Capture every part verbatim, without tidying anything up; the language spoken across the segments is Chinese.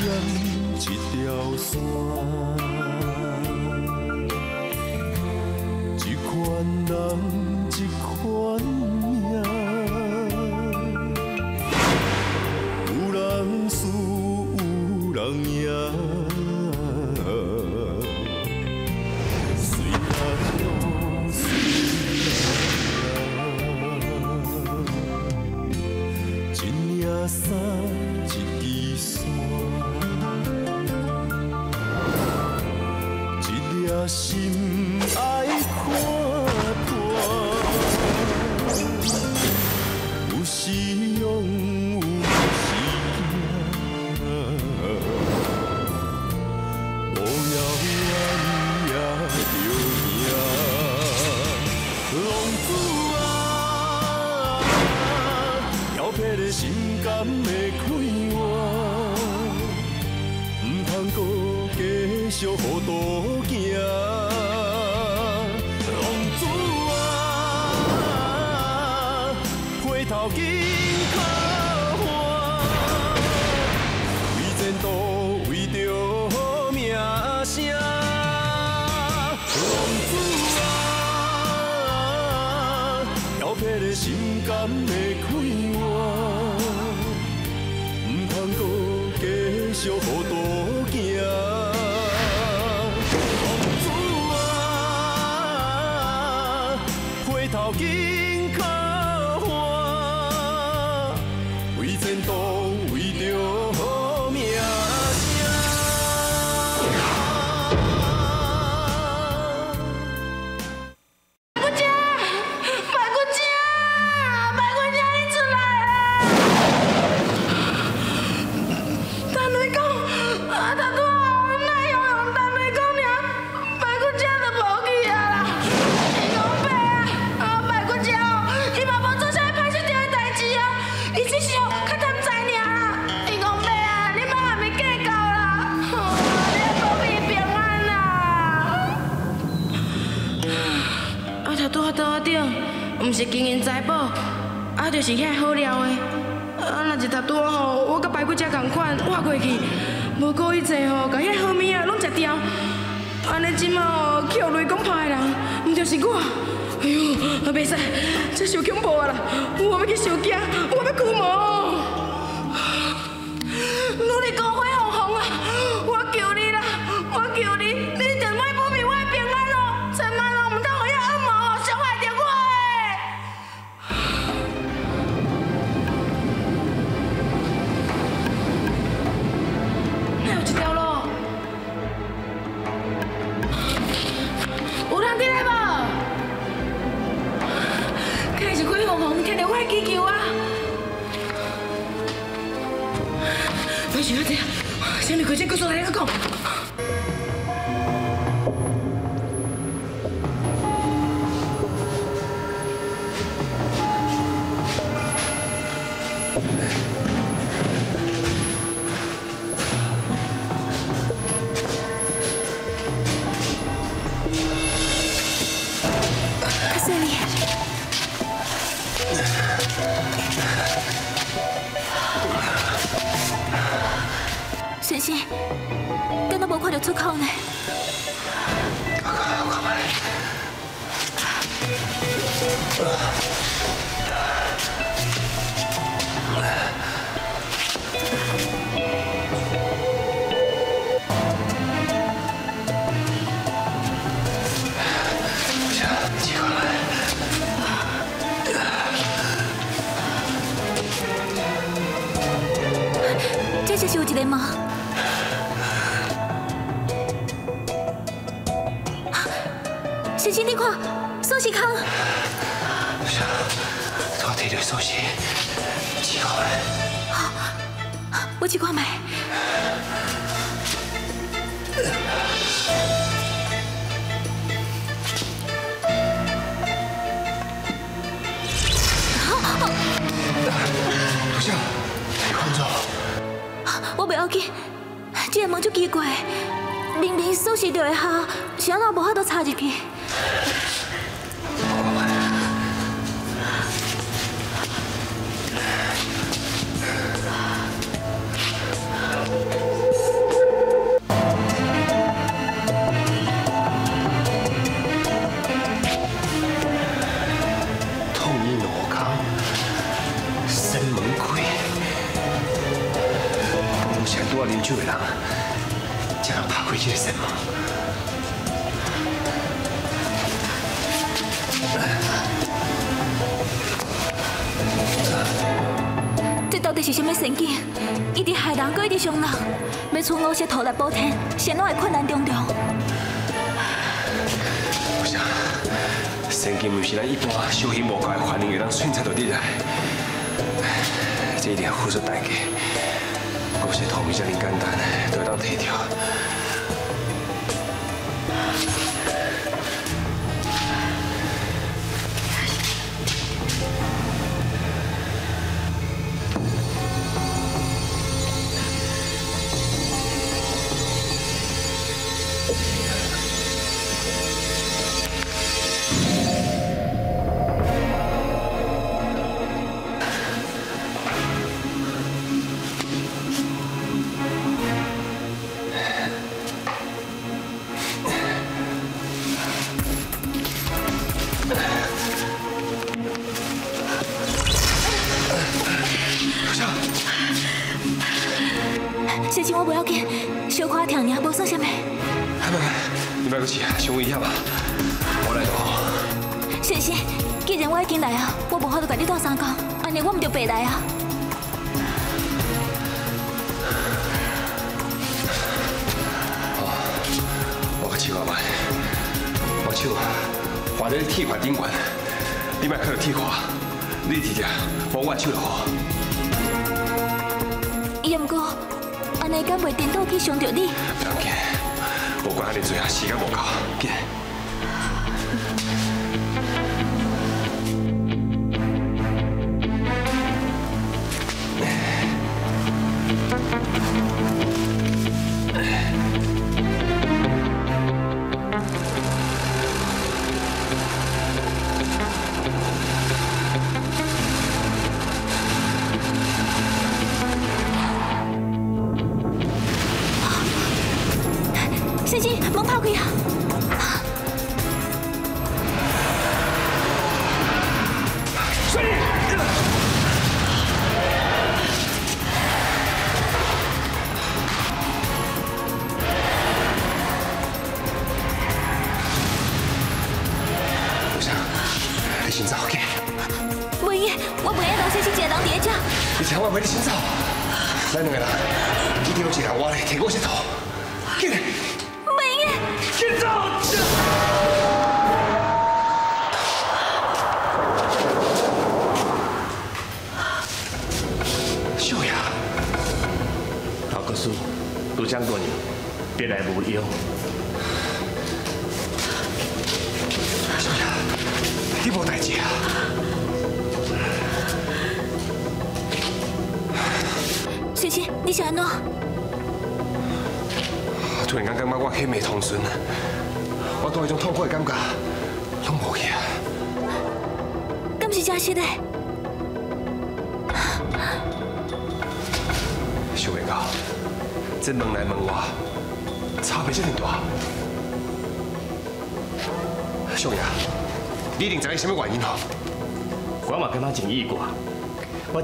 针一条线，一款人一款影，有人输有人赢，随人随人行，一领衫。 心爱看破，有时勇，有时惊，无聊咱也着赢。浪子啊，调皮的心甘会快活，唔通阁继续糊涂。 唔是经营财宝，啊，就是遐好料的。啊，若一头拄仔吼，我甲排骨仔同款挖过去，无过一阵吼，甲遐好物仔拢食掉。安尼即马吼，捡雷公拍的人，唔就是我。哎呦，啊袂使，这受恐怖啦！我要去受惊，我要驱魔。努力讲。 先你快点告诉我，你个讲。阿三里，神仙，敢若无看到出口呢？我看，我看麦。不行，挤过来。这就是有一个梦。 神仙，你看，苏西康。是啊，我睇到苏西，试看卖。好，我试看卖。不行，太困了。我袂要紧，这个梦足奇怪，明明苏西就会好，是安怎无法度插入去？成都啊，你追嘅人，只能拍開呢啲新聞。 这到底是什么神经？一直害人，搁一直伤人，要剩落些土来补天，谁拢会困难重重？不是，神经唔是咱一般小心无怪的环境会当瞬间就得来，这一定要付出代价。有些土唔是遮尔简单，都会当摕掉。 先生，我不要紧，小可疼尔，无算啥物。哎，妹妹，你莫阁去，伤危险啊！我来就好。先生，既然我已经来啊，我无法度甲你斗相共，安尼我毋就白来啊。好，我去看卖，我手划在你铁块顶悬，你莫去铁块，你伫遮，无我手就好。伊毋过。 安尼敢袂颠倒去伤着你？不要紧，无管遐尼多啊，时间无够，紧。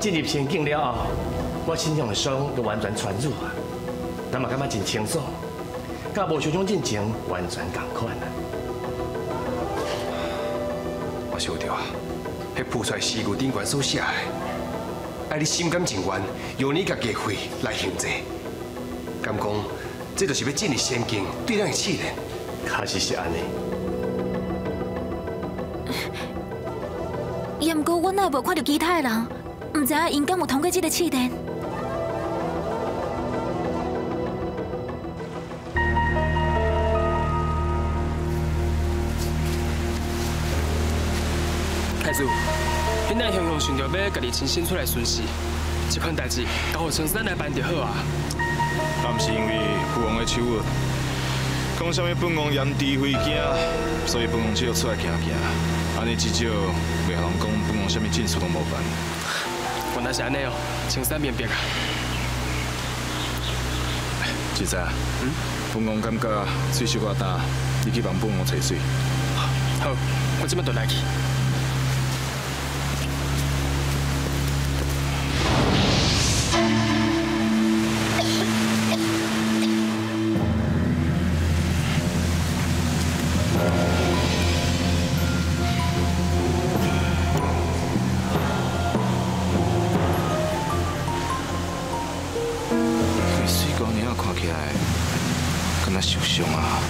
进入仙境了后，我身上的伤就完全痊愈啊，咱嘛感觉真清爽，甲无受伤之前完全同款啊。我想到啊，迄菩萨诗句顶悬所写的，爱你心甘情愿，用你家己的血来行祭，敢讲，这就是要进入仙境对咱的试炼。确实是安尼。也毋过，我哪会无看到其他的人？ 唔知啊，因敢有通过这个试炼？太子，恁咱雄雄想着要家己亲身出来巡视，这款代志交互陈三来办就好啊。但是因为父王的手啊，讲啥物本王言之非惊，所以本王只好出来行行，安尼至少袂让人讲本王啥物进出拢无办。 那是安尼哦，青山明白啊。姐仔，嗯，本王感觉水小可干，你去帮本王找水。好，我即摆就来去。若受伤啊！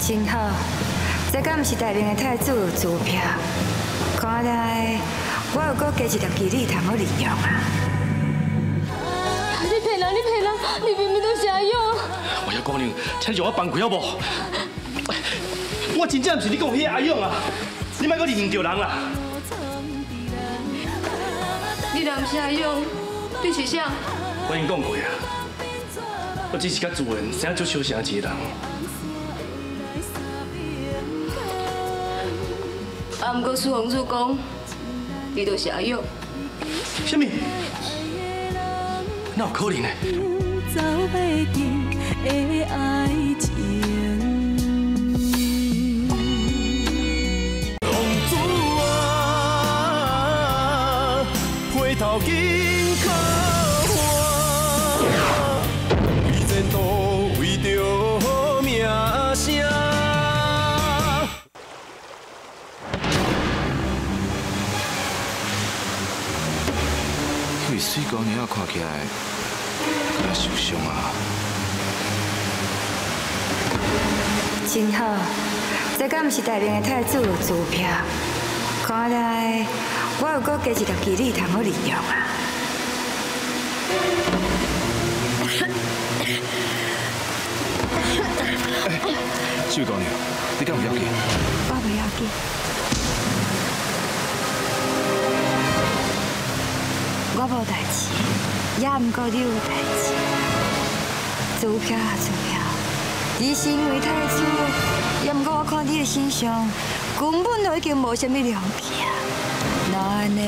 真好，这敢不是大明的太子自聘？看来我有搁加一条机理通好利用啊！你骗人！你骗人！你明明都是阿勇！我要姑娘，请让我放开好不？我真正不是你讲迄个阿勇啊！你莫搁认着人啦！你若不是阿勇，你是谁？ 我已经讲过啊，我只是较自然，生足小城市的人。啊，不过苏红珠讲，你就是阿玉。什么？哪有可能呢？公主啊，回头金看。 都为着名声。为水姑娘看起来，敢受伤啊！真好，这敢不是大明的太子自聘？看来我有搁加一条机理通好利用啊！ 水姑娘，你敢不要紧？我不要紧。我无代志，也唔过你有代志。做票啊做票，你身为太子，也唔过我看你的身上根本就已经无啥物良气啊。那安尼，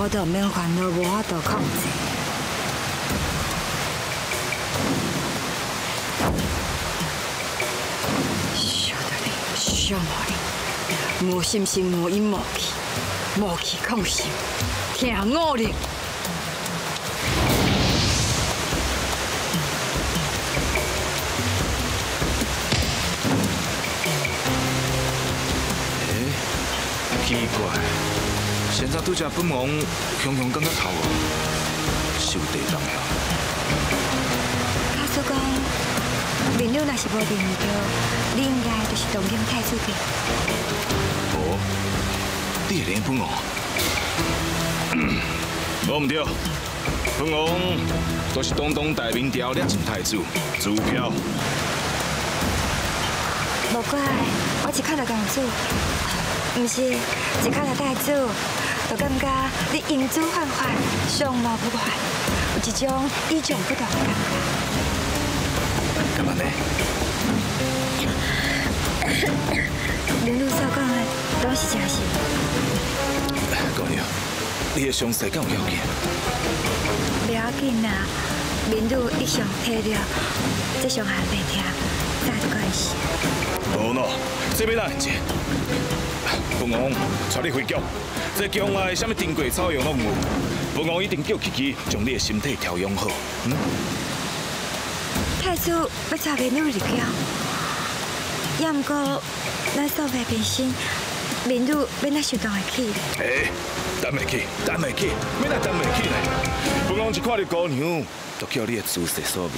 我就免烦恼无法度控制。 小魔力，无心心，无阴无气，无气抗心，听我哩。哎，奇怪，现在拄只本王雄雄感觉头哦，受地动了。他说讲。 面料若是无认着，你应该就是东京太子的。哦，你会认本王？无唔对，本王就是东东大明朝摄政太子朱飘。无怪我一看到公主，唔是一看到太子，就感觉你英姿焕发，相貌不凡，有一种与众不同的感觉。 干嘛呢？林路所讲的都是真实。姑娘，你的伤势敢有要紧？不要紧啦，林路一向体谅，这伤害袂痛，大有关系。无喏，这要哪样子？本王带你回宫，这宫内什么珍贵草药拢有，本王一定叫琪琪将你的身体调养好。嗯。 太子要带民女入宫，也毋过咱素未平生，民女要哪想当会起？哎，等袂起，等袂起，要哪等袂起呢？本王一看到姑娘，就叫你的姿势所迷。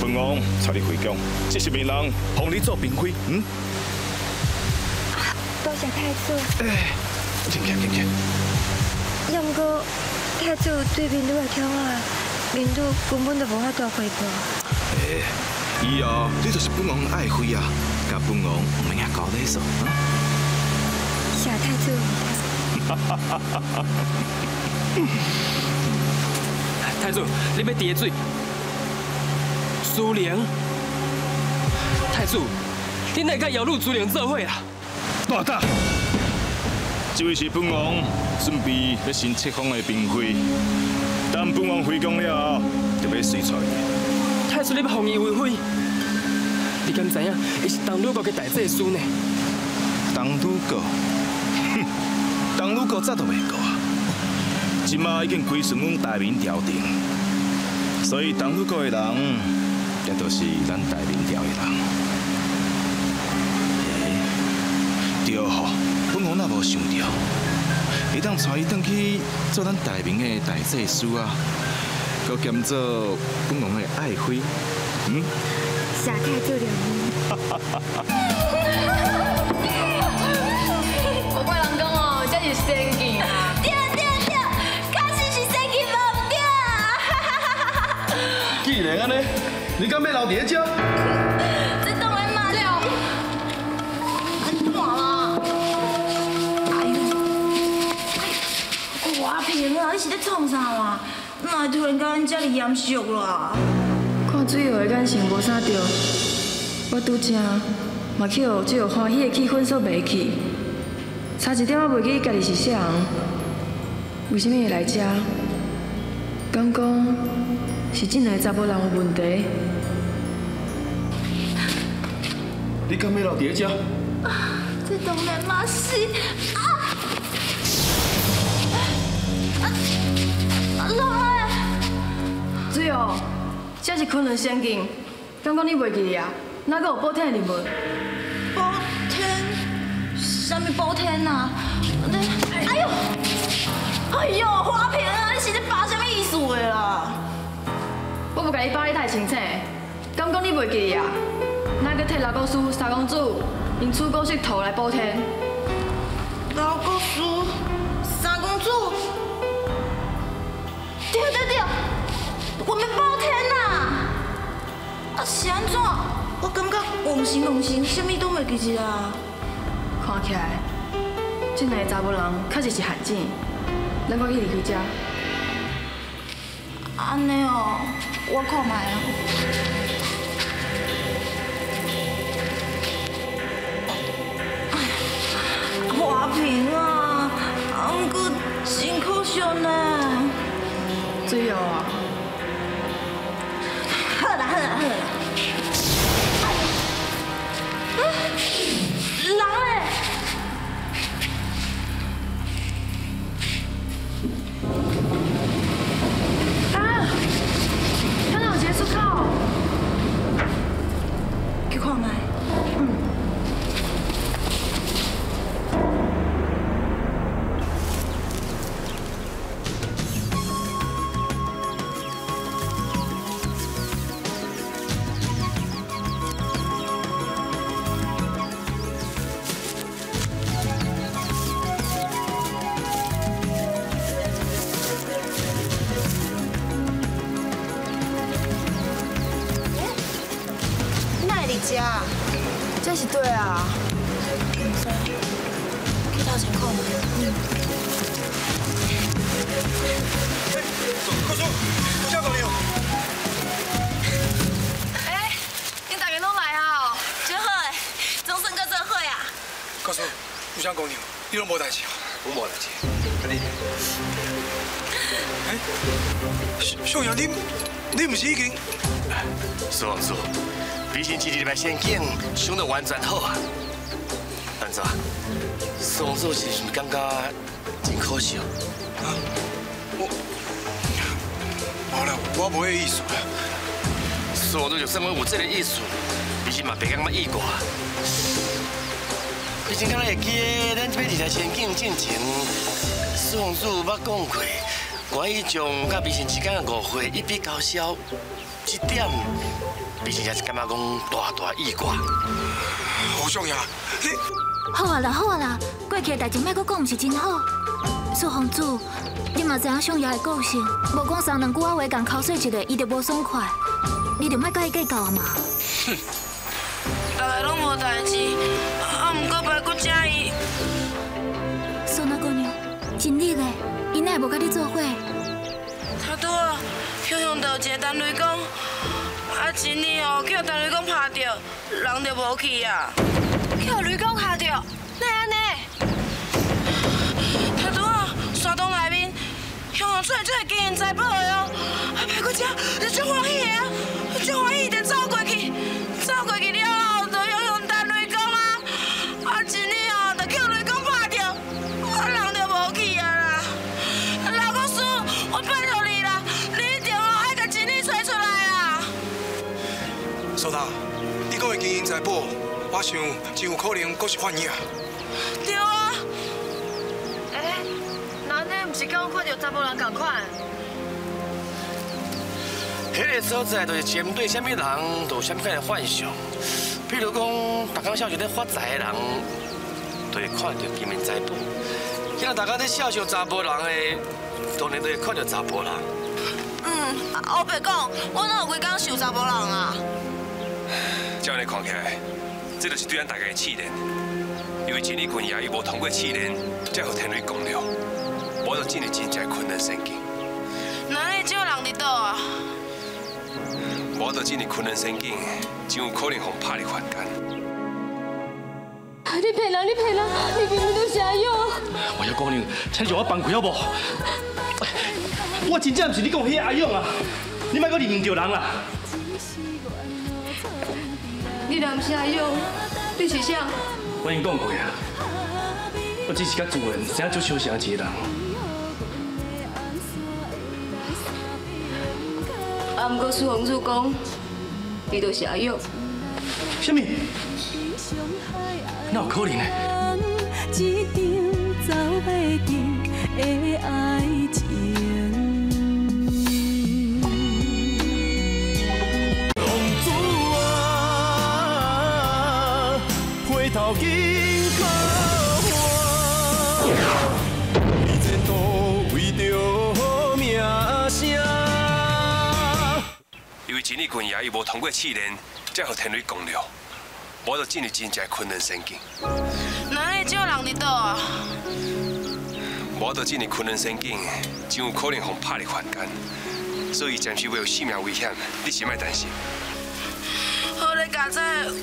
本王带你回宫，这是民人，奉你做嫔妃。嗯，多谢太子。哎，进去进去。也毋过太子对民女的宠爱。 民女根本就无法度回报。哎，以后你就是本王的爱妃啊，甲本王唔免遐搞勒索啊。小太子。太子，你要滴水？苏玲。太子，你哪敢摇入苏玲做伙啊？大胆！这位是本王准备要新册封的嫔妃。 等本王回宫了后，就要随从伊。太子，你要封伊为妃？你敢知影？伊是东女国的大祭司呢。东女国，哼，东女国早都未过啊！即马已经归顺阮大明朝廷，所以东女国的人，也都是咱大明朝的人。对吼，本王也无想到。 会当带伊转去做咱大明的大祭司啊，佮兼做讲讲的爱妃，嗯，下界做了你。我怪人讲哦，这是仙境啊！对对对，确实是仙境无唔对啊！既然安尼，你敢要留伫咧遮？这当然嘛了，安怎啦？哎呦，我平啊，你是咧创啥嘛？ 那突然间这么严肃啦！看水后的眼神无啥对，我拄则嘛去互这个欢喜的气氛所迷去，差一点仔袂记家己是啥人，为甚物会来遮？敢讲是真个查甫人有问题？你敢要留伫咧遮？这当然嘛是啊！啊啊！ 水哦，这是昆仑仙境，刚刚你袂记哩啊？哪个有补天的任务？补天？什么补天啊？哎呦，哎呦，花瓶啊，你是在扒什么意思的啦？我无甲你扒哩太清楚，刚刚你袂记哩啊？哪个替老国师、三公主用楚国石头来补天？老国师、三公主，对对对。 我们包天呐！啊是安怎？我感觉妄神妄神，什么都袂记得啊。看起来，这两个查某人确实是陷阱，咱赶紧离开这。安尼哦，我看卖啊。花瓶啊，啊，不过真可惜呢。水哦。 人嘞！啊！看到有一个出口，去看卖。嗯。仙境想得完全好啊！安怎？宋主是毋是感觉真可惜？啊！我，无啦，我无迄意思啦。宋主就算有这个意思，其实嘛别感觉意外。你真敢会记得咱这边二台仙境进前，宋主捌讲过，关于将甲彼此之间的误会一笔勾销，这点。 毕竟也是感觉讲大大意外，好重要。好啊啦，好啊啦，过去的代志莫阁讲，毋是真好。苏公主，你嘛知影上爷的个性，无讲三两句仔话，共口水一个，伊就无爽快。你就莫甲伊计较啊嘛。哼，大家拢无代志，啊，毋过白骨精伊。宋大姑娘，真厉嘞，伊哪会无甲你做伙？他拄啊，向向到一个单位讲。 啊！真哩哦，叫陈雷公拍到，人就无去啊。叫雷公拍到，哪安尼？他拄啊，山洞内面，向阳出出金银财宝的哦。啊，白骨精，你真欢喜啊！真欢喜，就走过去，走过去了后，就向向陈雷公啊。啊，真哩哦，就叫雷公拍到，啊，人就无去啊啦。老公叔，我拜托你啦，你一定哦爱把真哩找出来。 苏大，你讲的金银财宝，我想真有可能阁是幻影。对啊。哎、欸，那恁唔是甲我看到查甫人同款？迄个所在就是针对什么人，有什么款的幻想。譬如讲，大家想像咧发财的人，就会看到金银财宝；，像大家咧想像查甫人的，当然就会看到查甫人。嗯，我白讲，我哪有规天想查甫人啊？照你看起来，这就是对咱大家的试炼。因为今年军爷伊无通过试炼，才互天雷公了，无就真日真正困难生计。哪里只有人伫倒啊？ 我到今日困难神经，真有可能互拍入凡间。你骗人！你骗人！你明明就是阿勇。我要姑娘，请你让我放开好不？我真正不是你讲迄个阿勇啊！你莫阁认唔着人啦！你若唔是阿勇，你是谁？我已经讲过啊，我只是较自然，知影做受伤一个人。 啊，不过苏红珠讲，伊就是阿玉。什么？哪有可能呢？公主啊，回头见可我，你这都为着名声。 因为今日军爷伊无通过试炼，才互天雷公了，无就真日真正困难神经。哪里只有人伫倒啊？无就真日困难神经，真有可能互拍入凡间，所以暂时未有性命危险，你先莫担心。好咧，家姐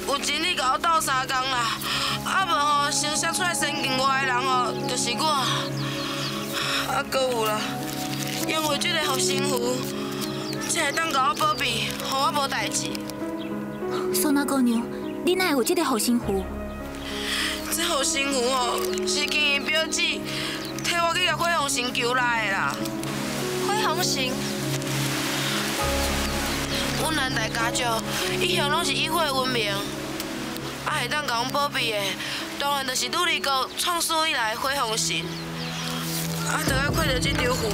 有钱你甲我斗三工啦，啊无吼先写出来先敬我的人吼，就是我。啊，搁有啦，因为这个护身符。 才会当甲我保庇，让我无代志。素娜姑娘，你哪会有这个护身符？这护身符哦，是经伊表姐替我去甲火红神求来的啦。火红神，阮南大家族一向拢是以火闻名，啊会当甲阮保庇的，当然就是女力国创始以来的火红神。啊，着爱看着这张符，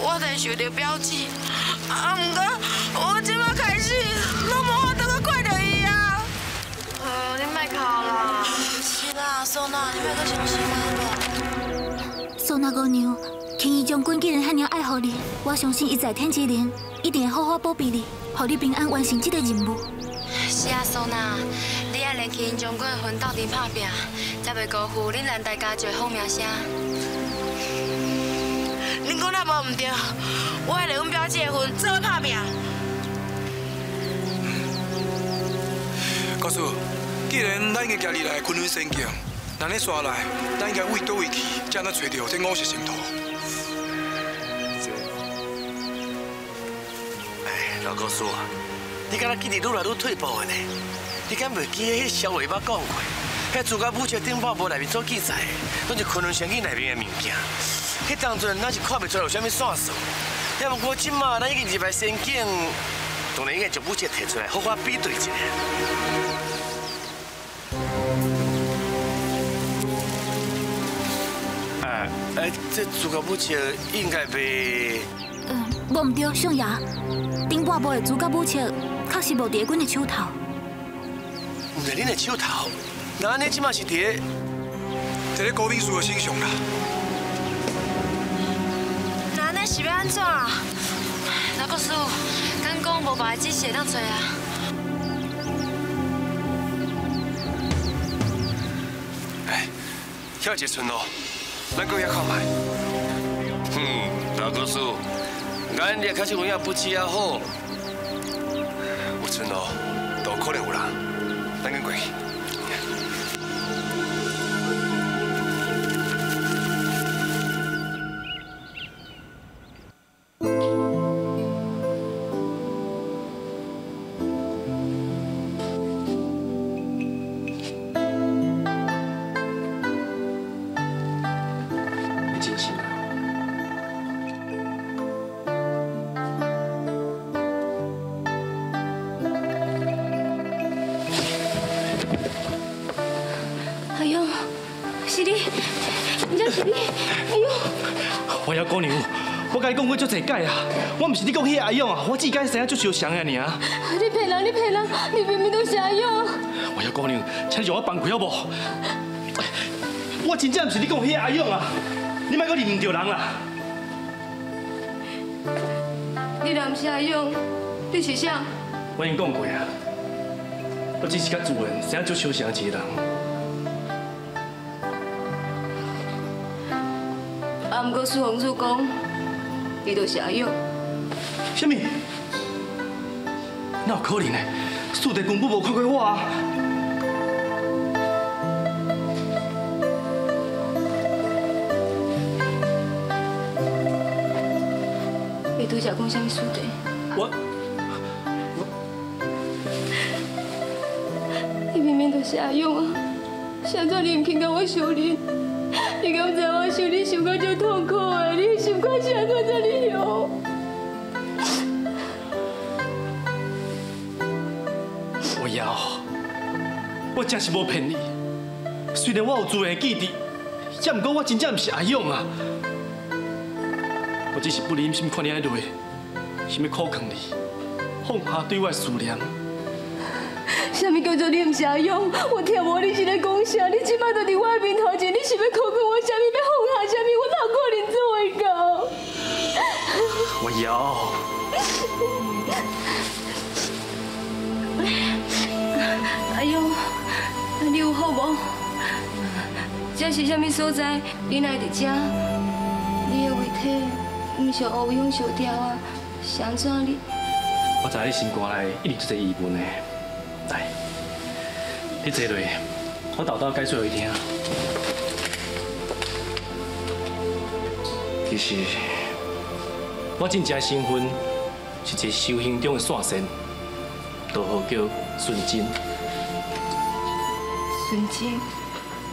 我才想到表姐。 啊，唔过我即摆开始，拢无法当去看到伊啊！呃，你莫哭啦。是啦，素娜，你莫阁伤心啊！素娜姑娘，天意将军既然遐尔爱护你，我相信伊在天之灵一定会好好保庇你，互你平安完成这个任务。是啊，素娜，你爱连天意将军的魂斗阵拍拼，才袂辜负恁咱大家族好名声。恁讲那无唔对。 我爱来阮表姐的婚，做伙拍拼。告诉，既然咱已经家己来昆仑仙境，那恁刷来，咱应该位倒位去，才能找到这五色神图。哎，老告诉我，你敢若今日愈来愈退步的呢？你敢袂记迄小尾巴讲过，迄自家武学顶报无内面做记载，拢是昆仑仙境内面的物件。迄当阵咱是看袂出来有啥物线索。 要不我今嘛，咱已经入来仙境，当然应该将武器摕出来，好好比对一下。哎哎，这自家武器应该袂……嗯，无唔对，相爷，顶半部的自家武器确实无伫阮的手头。唔在恁的手头，那恁今嘛是伫……伫咧高明叔的身上啦。 是要安怎啊？老国师，敢讲无白纸写当做啊？哎，遐一寸路，咱搁遐看卖。哼，老国师，眼力确实有影不止啊好。有寸路，都可能有人，咱跟过去。 是你，你才是你！哎呦！我要姑娘，我甲你讲过足侪届啊，我毋是你讲迄个阿勇啊，我只介生啊足受伤个尔。你骗人！你骗人！你明明都是阿勇。我要姑娘，请你让我放开好无？我真正毋是你讲迄个阿勇啊，你莫阁认唔着人啦。你若毋是阿勇，你是啥？我已经讲过啊，我只是甲主人生啊足受伤一个人。 啊！不过苏洪叔讲，你就是阿勇。什么？哪有可能呢？苏弟根本无看过我啊！你拄则讲什么苏弟？我，我，你明明就是阿勇啊！谁叫你唔肯跟我相认？ 你敢知我想你想到足痛苦的，你心肝伤到这里哟。我以后，我真是无骗你。虽然我有自然的记忆，也毋过我真正毋是阿勇啊。我只是不忍心看你安尼落，想要苦劝你，放下对我的思念。什么叫做你毋是阿勇？我听无你是咧讲啥？你即摆就伫我面头前，你是要苦劝我啥物？要放下啥物？我哪可能做会到？我有。阿勇，你有好无？这是啥物所在？你来伫遮？你的遗体毋是乌云烧掉啊？是安怎你？我知你心肝内一直做疑问诶。 来，你坐落，我豆豆解说给你听。其实，我真正身份是一个修行中的散仙，道号叫孙真。孙真？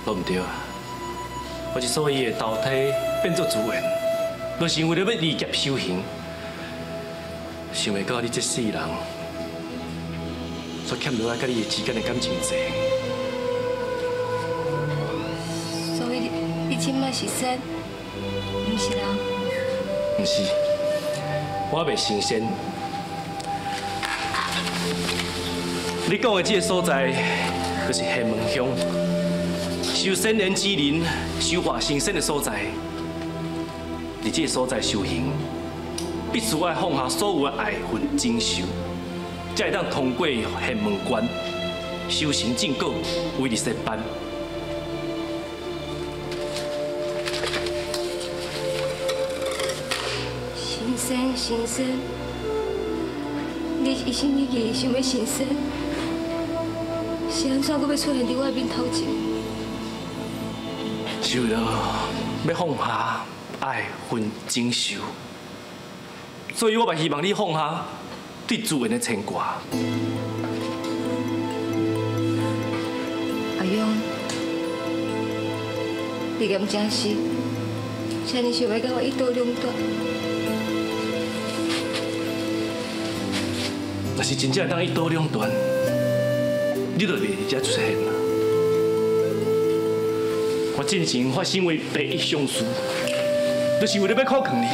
我唔对啊！我之所以的投胎变作主人，就是为了要离劫修行。想袂到你这世人。 所欠落来，甲你之间的感情多。所以你即摆是仙，毋是人？毋是，我未成仙。你讲的这个所在，就是厦门乡，修仙人之人修化成仙的所在。伫这个所在修行，必须爱放下所有的爱恨情仇。 才会当通过厦门关修行正果，为你升班。先生，先生，你一心一意想要成仙，是安怎阁要出现伫我面头前？是为了要放下爱恨情仇，所以我嘛希望你放下。 对主人的牵挂。阿勇，你敢真是，真是想要跟我一刀两断？若是真正当一刀两断，你就袂伫遮出现啦。我进前发生为第一相思，就是为了要靠近你，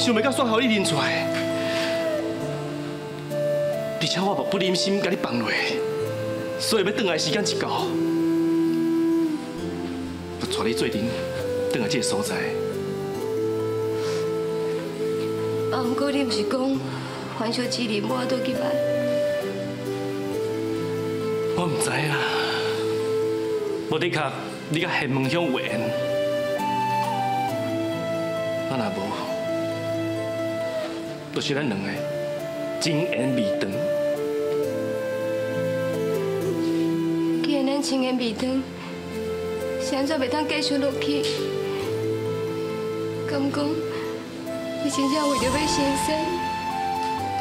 想袂到煞互你认出来。 而且我不忍心甲你放落，所以要回来时间一到，我带你做阵回来这个所在。啊，不过你毋是讲还俗之人，我倒去拜？我唔知啊，无的确，你甲厦门乡有缘，啊那无，就是咱两个。 情缘未断，既然咱情缘未断，是安怎袂当继续落去？敢讲你真正为着要成仙，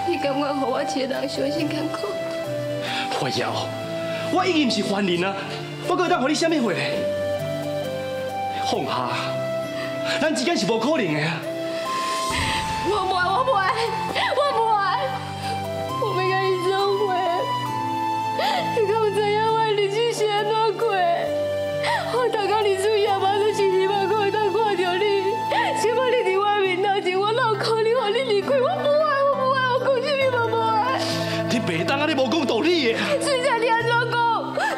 你甘愿互我一个人伤心艰苦？我要，我已经毋是凡人啊！我搁会当互你什么话呢？放下，咱之间是无可能的啊！我袂，我袂，我。 我头家李主任，我都是希望可以当看到你，希望你伫我面头离开，我不爱，我不爱，我讲真你嘛不爱。你白当啊！你无讲道理的。水姐，你安怎讲？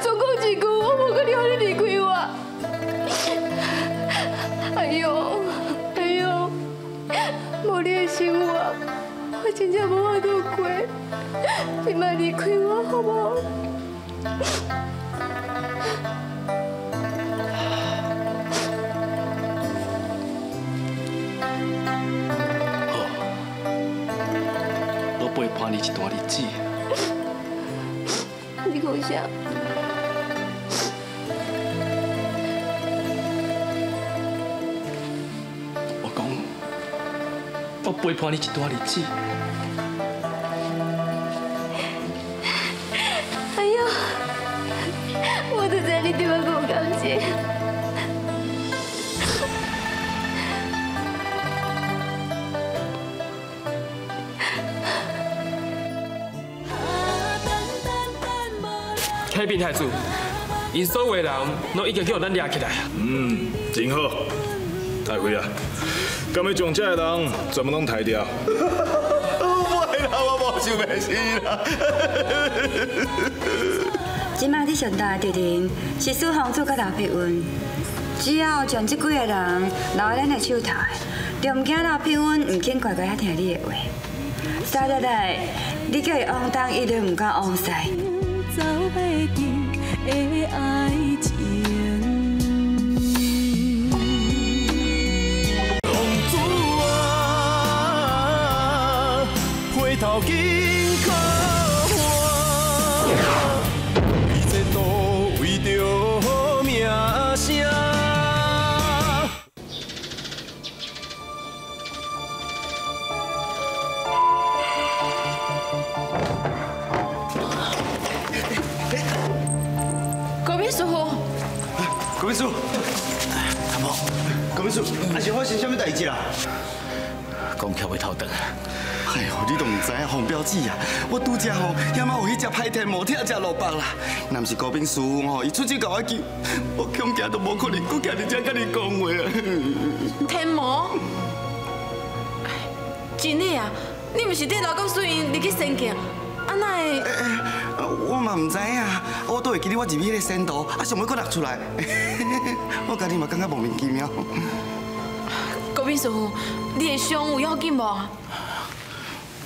总讲一句，我无可能让你离开我。哎呦，哎呦，无你的生活，我真正无法度过。你莫离开我，好不好？ 陪伴你一段日子。你讲啥？我讲，我陪伴你一段日子。哎呦，我都知你对我有感情。迄边太子，因所有人拢已经叫咱抓起来啊！嗯，真好，太贵啊！敢要将这个人全部拢杀掉？我袂啦，我无想袂死啦！今摆你上大的敌人是四皇子甲刘碧云，只要将这几个人留喺咱的手头，就唔惊刘碧云唔肯乖乖遐听你的话。三日内，你叫伊往东，伊就唔敢往西。 走袂停的爱情，公主啊，回头紧靠我，你这都为着名声。秘书，阿某，郭秘书，还是发生什么代志啦？讲起袂头疼。哎呦，你都唔知啊，洪彪子啊，我拄只吼，遐嘛有迄只歹天无疼，只落雹啦。若唔是郭秘书吼，伊出手甲我救，我恐惊都无可能，我今日才甲你讲话啊。天魔？真的啊？你唔是在老公随因入去生气，安那会？我嘛唔知啊，我都会记得我入去迄个仙道，啊想要搁落出来。 我家己嘛感觉莫名其妙。郭秘书，你的伤有要紧无？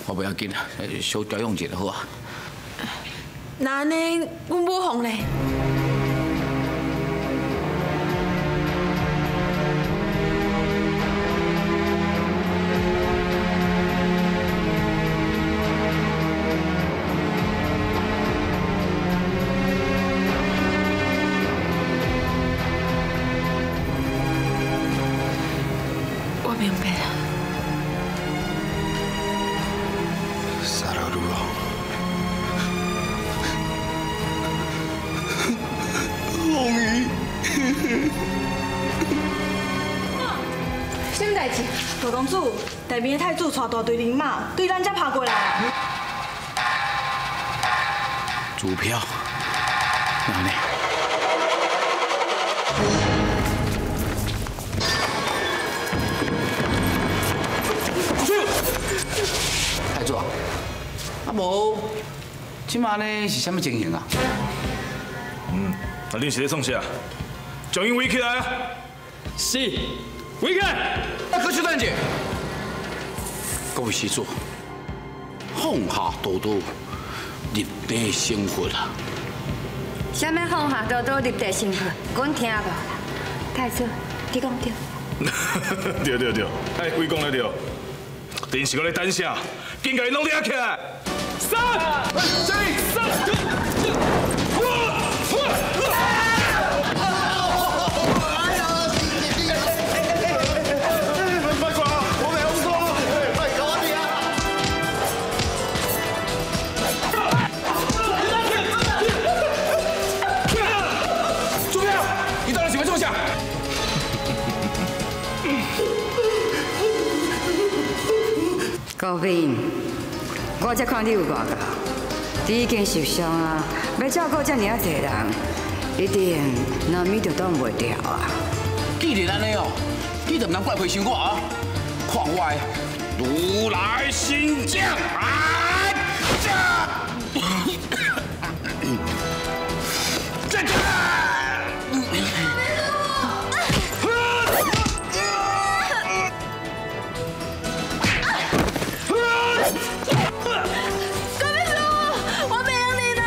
我不要紧啊，小调养一下好啊。那呢，阮母皇嘞？内面的太子带大队人马对咱这拍过来。主票哪里？太子啊，啊无，今嘛呢是什么情形啊？嗯，那你是咧创啥？将伊围起来啊！是，围起来！啊，快去站起！ 各位师祖，放下刀刀，入地生活啦。什么放下刀刀入地生活？阮听无。太子，你讲对。对对对，哎，鬼讲得对。电视搁咧等啥？紧甲伊弄抓起来。三、四、三。 高斌，我才看你有外高，你已经受伤啊，要照顾这么啊多人，一定难免就挡袂掉啊。既然安尼哦，你就唔能怪批评我啊！看我的，如来心降啊！这这这！干咩事？我病你啦！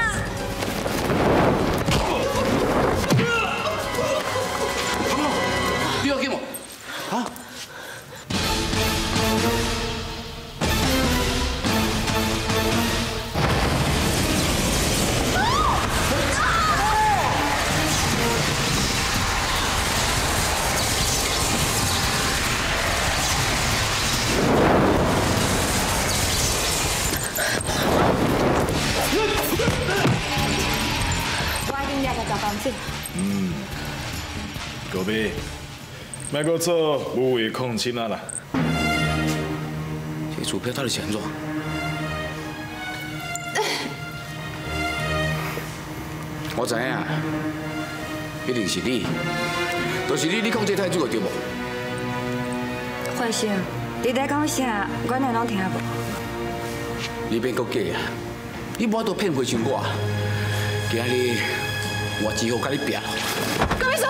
你要给我啊？ 嗯，各位，卖阁做无谓空心啊啦！这股票到底是安怎？我知影，一定是你，就是你，你控制太久了对无？范生，你在讲啥？我哪能听无？你别讲假啊！你无都骗回像我，今日。 我只好跟你拼了。高秘书，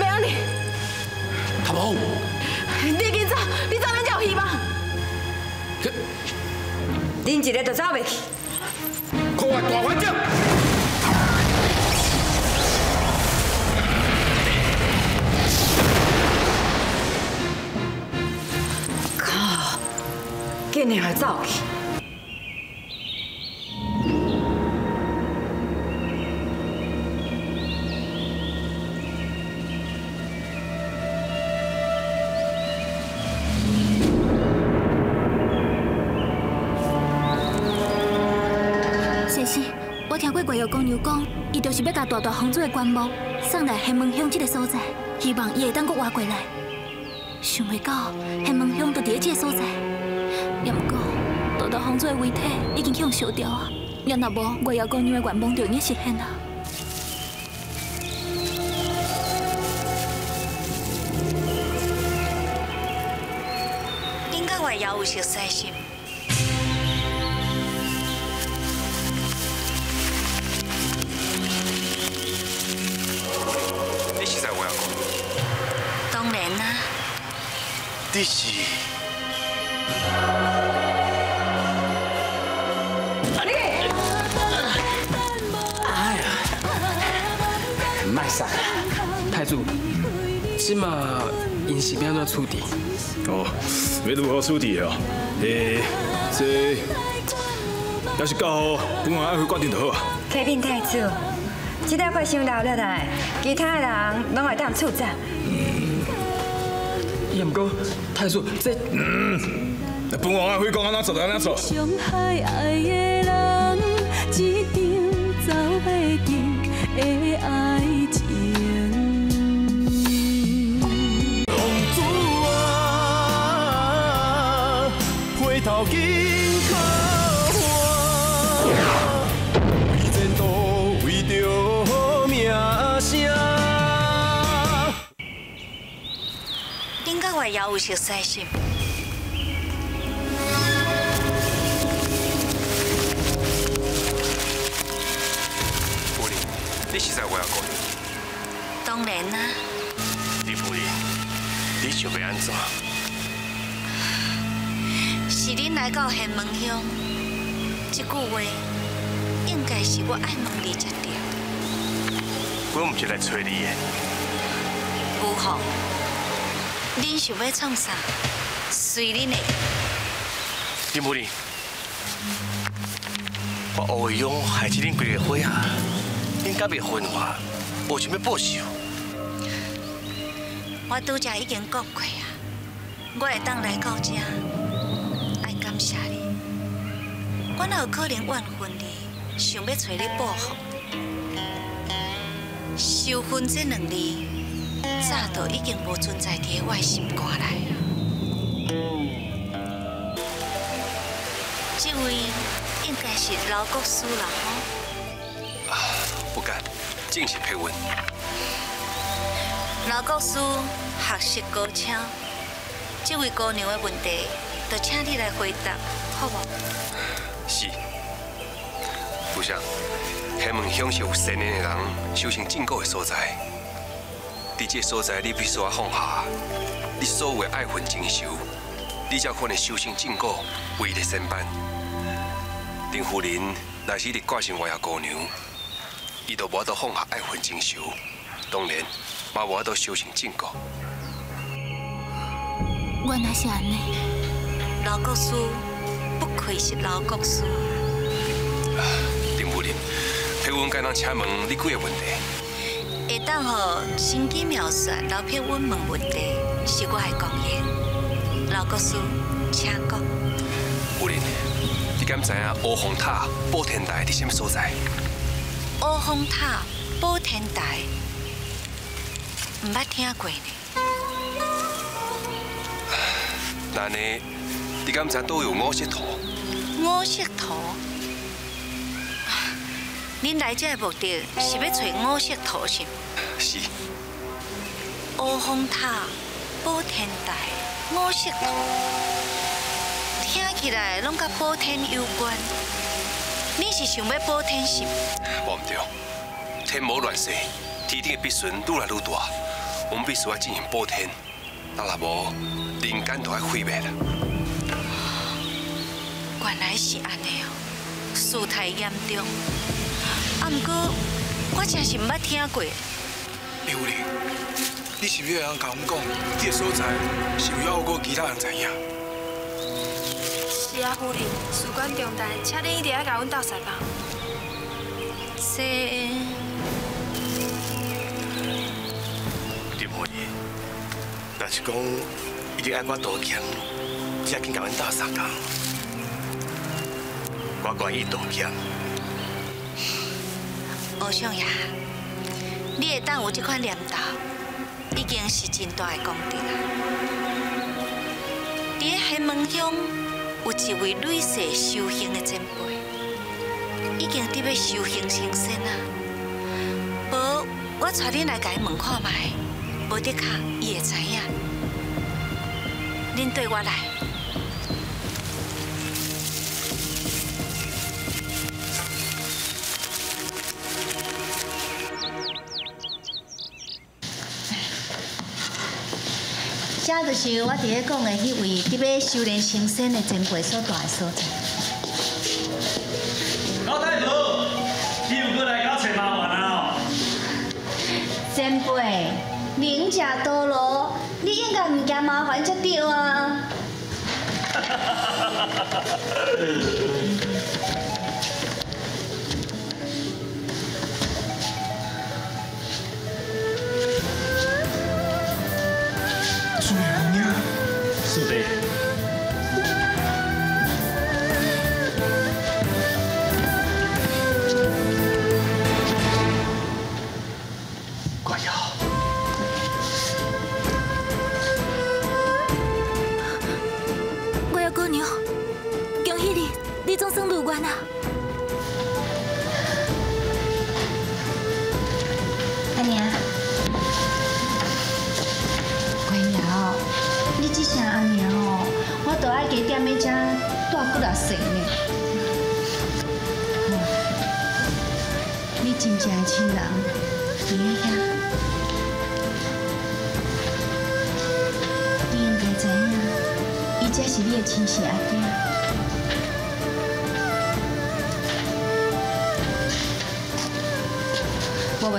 袂用你。阿婆，你紧走，你走免有希望。恁一个就走袂去。看我大反掌！靠，今日还走去？ 有公牛讲，伊就是要甲大大皇子的棺木送来黑门乡这个所在，希望伊会当阁活过来。想袂到黑门乡就伫咧这个所在，也毋过大大皇子的遗体已经向烧掉啊，也若无月牙公牛的愿望就应该实现啊。恁甲月牙有熟悉是？ 你是？你！哎呀，卖傻！太子，即马因是要怎处置？哦，要如何处置啊？诶，这要是搞好，本案按去决定就好啊。启禀太子，即代快想到了来，其他的人拢会当处置。 也唔过，太叔，这本王阿辉讲安怎做，安怎做。伤害爱的人，一定走袂进的爱情。公主啊，回头紧靠我，为前途，为着名声。 我也有熟悉心。夫人，你是在我阿哥？当然啦。李夫人，你想要安怎？是恁来到玄门乡，这句话应该是我爱问你才对。我唔是来找你的。无妨。 恁想要创啥，随恁的。林夫人，我乌云害死恁几个伙啊！恁敢袂恨我？无想要报仇。我拄则已经讲过啊，我会当来到这，爱感谢你。我哪有可能怨恨你？想要找你报复？仇恨这两字。 早都已经无存在伫我心肝内了。这位应该是老国师了吼。啊，不敢，正是配文。老国师学识高超，这位姑娘的问题就请你来回答，好不？是。部长，希望享受生命的人，修行进果的所在。伫这所在，你必须放下你所有的爱恨情仇，你才可能修行进果，为了身班。林夫人若是伫挂心我阿姑娘，伊就无得放下爱恨情仇，当然嘛无得修行进果。 原来是安尼，老国师不愧是老国师。林夫人，替阮该当请问你几个问题？会当吼神机妙算老骗阮问问题，是我的功业。老国师，请讲。夫人，你敢知影乌峰塔补天台伫什么所在？乌峰塔补天台，唔捌听过呢。 那呢？你敢知都有五色土？五色土？您来这的目的是要找五色土是？是。乌峰塔、补天台、五色土，听起来拢甲补天有关。你是想要补天是？我唔对，天无乱世，天顶的必顺愈来愈大，我们必须要进行补天。 那若无，人间就要毁灭了。原来是安尼哦，事态严重。啊，不过我真是毋捌听过。林夫人，你是不是通甲阮讲，这个所在是有还有其他人知影？是啊，夫人，事关重大，请恁一定要甲阮斗相共。这。 但是讲，一定爱我多强，才肯甲阮斗相共。我愿意多强。欧尚爷，你会当有这款念头，已经是真大的功德啦。伫咧海门乡有一位女士修行的前辈，已经伫要修行成仙啦。无，我带恁来甲伊问看卖。 无得卡，伊会知影。恁对我来。这就是我伫咧讲的迄位伫要修炼成仙的前辈所住的所在。老太婆，你又过来搞找麻烦啊！前辈。 您吃多咯，你应该唔惊麻烦才对啊！水娘娘，是的。乖呀。 总算入关啦！阿娘，乖了，你这声阿娘哦，我都爱加点迄只大骨力神呢。你真正亲人，伫遐，你应该知影，伊才是你的亲生阿囝。 我无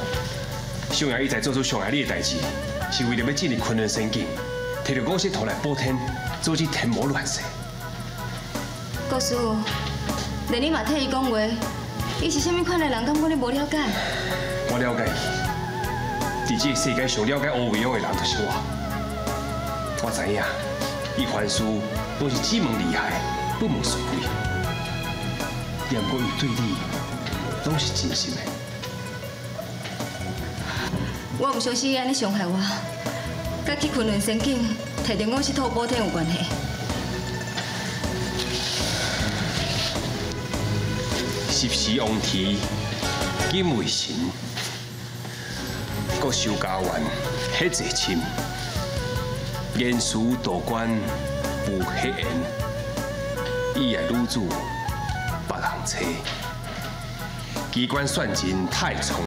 上爷伊在做出上爷你的代志，是为了要建立昆仑仙境，摕着五色土来补天，阻止天魔乱世。国师，连你嘛替伊讲话，伊是甚物款的人，敢讲你无了解？我了解伊，伫这个世界上了解乌维勇的人就是我。我知影，伊凡事我是只问厉害，不问水贵。念我对你，拢是真心的。我唔相信安尼伤害我，甲去昆仑仙境摕着我去偷宝典有关系。是时王天，今为神，各修家园，迄济深，言辞道观。 有黑烟，伊个女子别人找，机关算尽太重。